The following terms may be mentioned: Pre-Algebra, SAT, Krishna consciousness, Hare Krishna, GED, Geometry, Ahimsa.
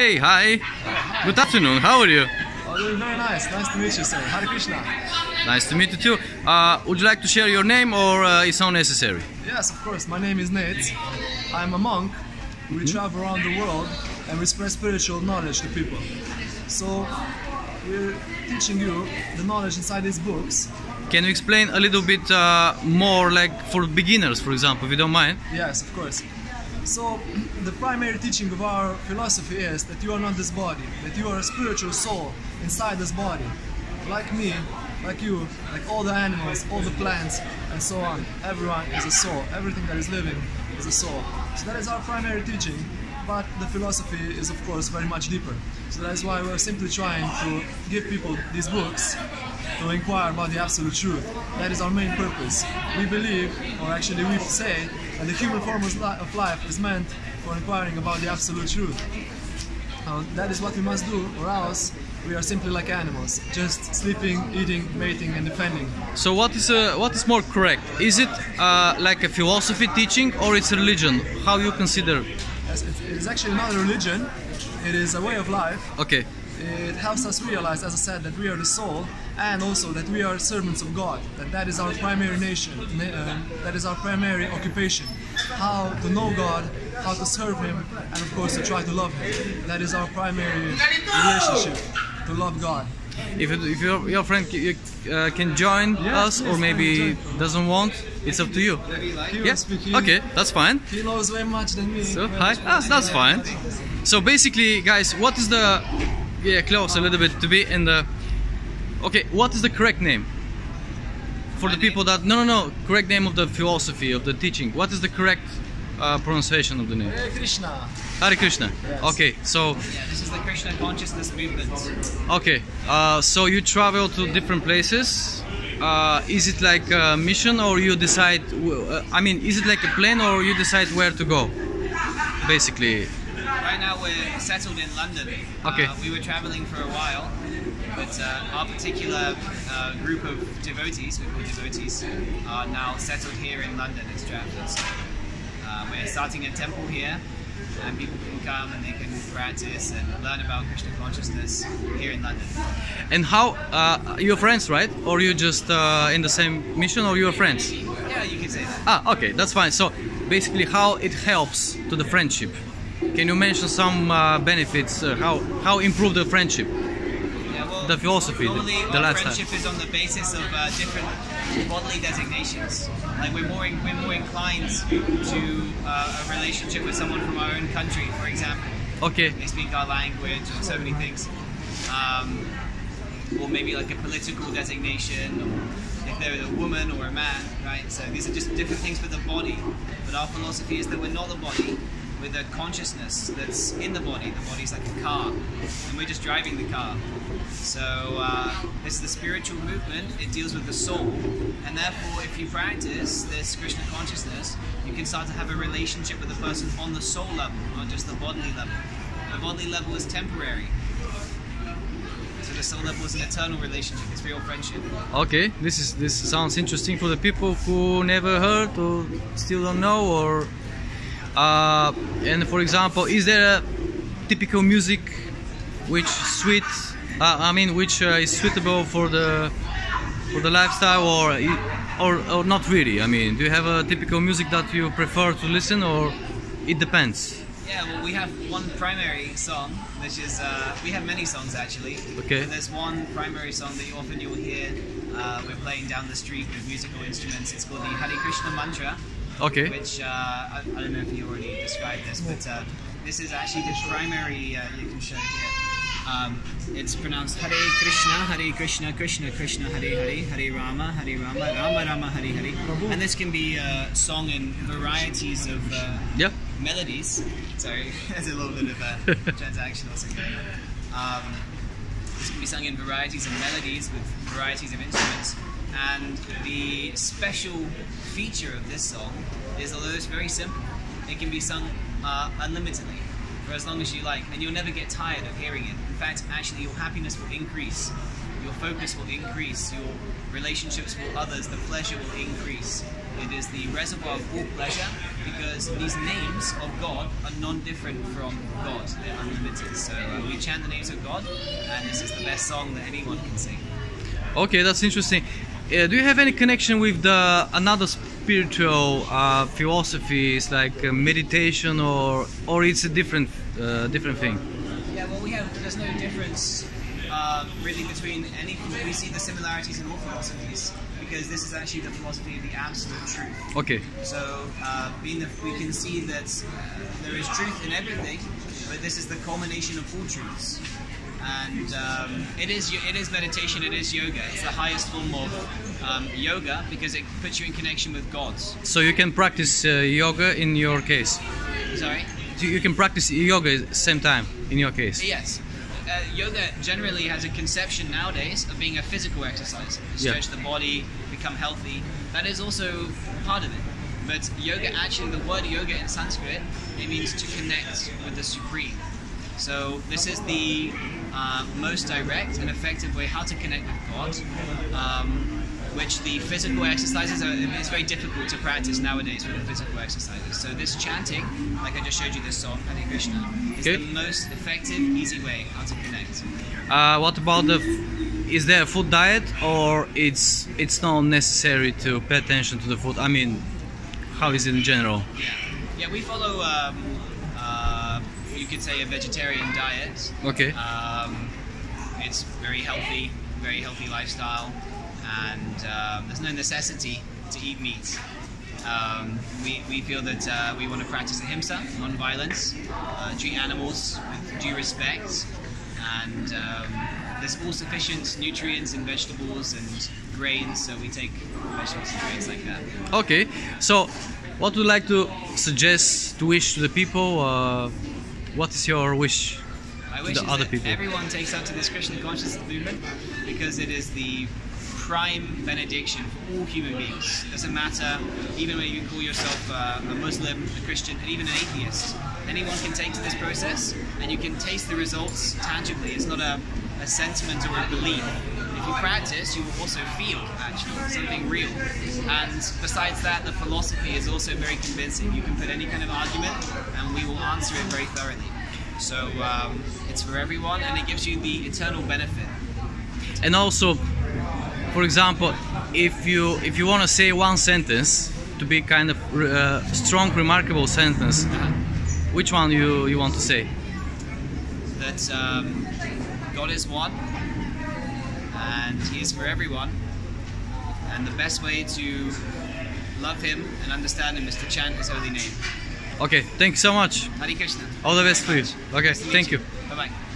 Hey, hi. Good afternoon. How are you? Oh, doing very nice. Nice to meet you, sir. Hare Krishna. Nice to meet you too. Would you like to share your name, or it's not necessary? Yes, of course. My name is Nate. I'm a monk. We travel around the world and we spread spiritual knowledge to people. So we're teaching you the knowledge inside these books. Can you explain a little bit more, like for beginners, for example, if you don't mind? Yes, of course. So the primary teaching of our philosophy is that you are not this body, that you are a spiritual soul inside this body, like me, like you, like all the animals, all the plants, and so on. Everyone is a soul. Everything that is living is a soul. So that is our primary teaching, but the philosophy is, of course, very much deeper. So that is why we are simply trying to give people these books to inquire about the absolute truth. That is our main purpose. We believe, or actually we say, that the human form of life is meant for inquiring about the absolute truth. That is what we must do, or else we are simply like animals, just sleeping, eating, mating, and defending. So what is more correct? Is it like a philosophy teaching, or it's a religion? How you consider? Yes, it is actually not a religion. It is a way of life. Okay. It helps us realize, as I said, that we are the soul, and also that we are servants of God. That is our primary nation. That is our primary occupation. How to know God, how to serve Him, and of course to try to love Him. That is our primary relationship. To love God. If your friend can join us, or maybe doesn't want, it's up to you. Yes. Yeah? Okay, that's fine. He knows way much than me. So hi. That's fine. So basically, guys, what is the close a little bit to be in the. Okay, what is the correct name for the people that no correct name of the philosophy of the teaching? What is the correct pronunciation of the name? Hare Krishna. Hare Krishna. Yes. Okay, so yeah, this is the Krishna consciousness movement. Okay, so you travel to different places. Is it like a mission, or you decide? I mean, is it like a plan, or you decide where to go? Basically. Right now we're settled in London. Okay. We were traveling for a while, but our particular group of devotees, we call devotees, are now settled here in London as travelers. We're starting a temple here, and people can come and they can practice and learn about Krishna consciousness here in London. And how, you're friends, right? Or you just in the same mission, or you're friends? Yeah, you can say that. Ah, okay, that's fine. So basically how it helps to the friendship. Can you mention some benefits, how improve the friendship? Yeah, well, the philosophy, the lifestyle. Friendship is on the basis of different bodily designations. Like we're more inclined to a relationship with someone from our own country, for example. Okay. They speak our language, or so many things. Or maybe like a political designation, or if they're a woman or a man, right? So these are just different things for the body. But our philosophy is that we're not the body. With a consciousness that's in the body. The body's like a car, and we're just driving the car. So this is the spiritual movement. It deals with the soul, and therefore if you practice this Krishna consciousness, you can start to have a relationship with the person on the soul level, not just the bodily level. The bodily level is temporary. So the soul level is an eternal relationship. It's real friendship. Okay, this sounds interesting for the people who never heard or still don't know, or and for example, is there a typical music which is suitable for the lifestyle, or not really? I mean, do you have a typical music that you prefer to listen, or it depends? Yeah, well, we have one primary song, which is we have many songs actually. Okay. But there's one primary song that you'll often hear. We're playing down the street with musical instruments. It's called the Hare Krishna mantra. Okay. Which I don't know if you already described this, but this is actually the primary. You can show here. It's pronounced Hare Krishna, Krishna Krishna, Hare Hare, Hare Rama, Rama Rama, Hare Hare. And this can be sung in varieties of melodies. Sorry, there's a little bit of transaction also going on. This can be sung in varieties of melodies with varieties of instruments. And the special feature of this song is, although it's very simple, it can be sung unlimitedly for as long as you like, and you'll never get tired of hearing it. In fact, actually, your happiness will increase, your focus will increase, your relationships with others, the pleasure will increase. It is the reservoir of all pleasure, because these names of God are non-different from God. They're unlimited. So we chant the names of God, and this is the best song that anyone can sing. Okay, that's interesting. Do you have any connection with the another spiritual philosophies like meditation, or it's a different thing? Yeah, well, there's no difference really between any. We see the similarities in all philosophies, because this is actually the philosophy of the absolute truth. Okay. So being that we can see that there is truth in everything, but this is the culmination of all truths. And it is meditation, it is yoga. It's the highest form of yoga, because it puts you in connection with God. So you can practice yoga in your case? Sorry? You can practice yoga at the same time in your case? Yes. Yoga generally has a conception nowadays of being a physical exercise. Stretch the body, become healthy. That is also part of it. But yoga, actually, the word yoga in Sanskrit, it means to connect with the Supreme. So this is the most direct and effective way how to connect with God, which the physical exercises are. It's very difficult to practice nowadays with the physical exercises. So this chanting, like I just showed you this song, Hare Krishna, is the most effective, easy way how to connect. What about is there a food diet, or it's not necessary to pay attention to the food? I mean, how is it in general? Yeah, we follow. You could say a vegetarian diet. Okay. It's very healthy lifestyle, and there's no necessity to eat meat. We feel that we want to practice ahimsa, non-violence, treat animals with due respect, and there's all sufficient nutrients in vegetables and grains, so we take vegetables and grains like that. Okay, so what would you like to suggest to wish to the people? What is your wish to the other people? Everyone takes up to this Krishna consciousness movement, because it is the prime benediction for all human beings. It doesn't matter, even when you call yourself a Muslim, a Christian, and even an atheist. Anyone can take to this process, and you can taste the results tangibly. It's not a sentiment or a belief. If you practice, you will also feel, actually, something real. And besides that, the philosophy is also very convincing. You can put any kind of argument, and we will answer it very thoroughly. So it's for everyone, and it gives you the eternal benefit. And also, for example, if you want to say one sentence to be kind of strong, remarkable sentence, which one you want to say? That God is one, and He is for everyone, and the best way to love Him and understand Him is to chant His holy name. Okay, thank you so much. Hare Krishna. All the best for you. Okay, thank you. Bye-bye.